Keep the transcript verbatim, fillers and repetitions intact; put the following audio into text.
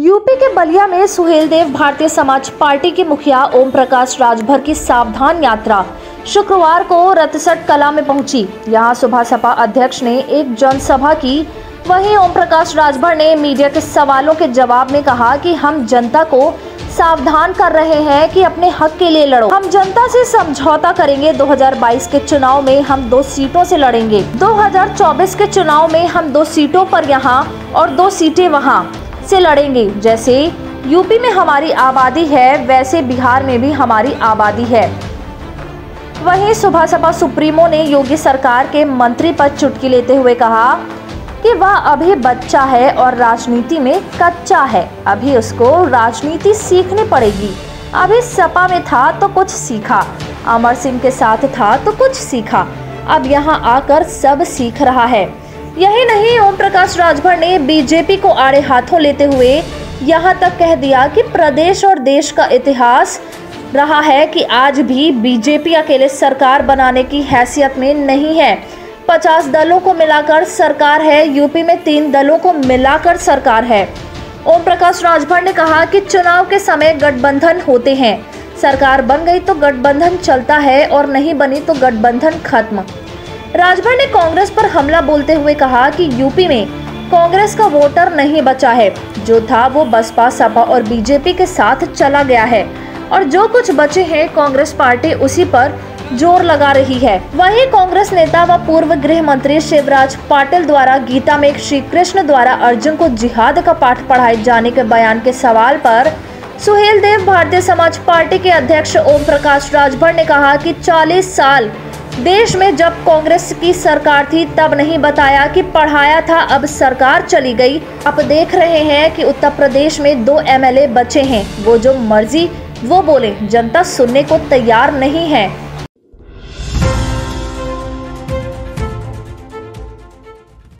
UP के बलिया में Suheldev Bharatiya Samaj party के मुखिया ओम प्रकाश राजभर की सावधान यात्रा शुक्रवार को रतसट कला में पहुंची। यहां सुबह सपा अध्यक्ष ने एक जनसभा की, वहीं ओम प्रकाश राजभर ने मीडिया के सवालों के जवाब में कहा कि हम जनता को सावधान कर रहे हैं कि अपने हक के लिए लड़ो, हम जनता से समझौता करेंगे। दो हज़ार बाईस के चुनाव में हम दो सीटों से लड़ेंगे, दो हज़ार चौबीस के चुनाव में हम दो सीटों पर यहाँ और दो सीटें वहाँ से लड़ेंगे। जैसे यूपी में हमारी आबादी है वैसे बिहार में भी हमारी आबादी है। वहीं सुबह सपा सुप्रीमो ने योगी सरकार के मंत्री पर चुटकी लेते हुए कहा कि वह अभी बच्चा है और राजनीति में कच्चा है, अभी उसको राजनीति सीखनी पड़ेगी। अभी सपा में था तो कुछ सीखा, अमर सिंह के साथ था तो कुछ सीखा, अब यहाँ आकर सब सीख रहा है। यही नहीं, ओम प्रकाश राजभर ने बीजेपी को आड़े हाथों लेते हुए यहां तक कह दिया कि प्रदेश और देश का इतिहास रहा है कि आज भी बीजेपी अकेले सरकार बनाने की हैसियत में नहीं है। पचास दलों को मिलाकर सरकार है, यूपी में तीन दलों को मिलाकर सरकार है। ओम प्रकाश राजभर ने कहा कि चुनाव के समय गठबंधन होते हैं, सरकार बन गई तो गठबंधन चलता है और नहीं बनी तो गठबंधन खत्म। राजभर ने कांग्रेस पर हमला बोलते हुए कहा कि यूपी में कांग्रेस का वोटर नहीं बचा है, जो था वो बसपा, सपा और बीजेपी के साथ चला गया है और जो कुछ बचे हैं कांग्रेस पार्टी उसी पर जोर लगा रही है। वहीं कांग्रेस नेता व पूर्व गृह मंत्री शिवराज पाटिल द्वारा गीता में श्री कृष्ण द्वारा अर्जुन को जिहाद का पाठ पढ़ाए जाने के बयान के सवाल पर सुहेलदेव भारतीय समाज पार्टी के अध्यक्ष ओम प्रकाश राजभर ने कहा कि चालीस साल देश में जब कांग्रेस की सरकार थी तब नहीं बताया कि पढ़ाया था, अब सरकार चली गई। अब देख रहे हैं कि उत्तर प्रदेश में दो एम एल ए बचे हैं, वो जो मर्जी वो बोले, जनता सुनने को तैयार नहीं है।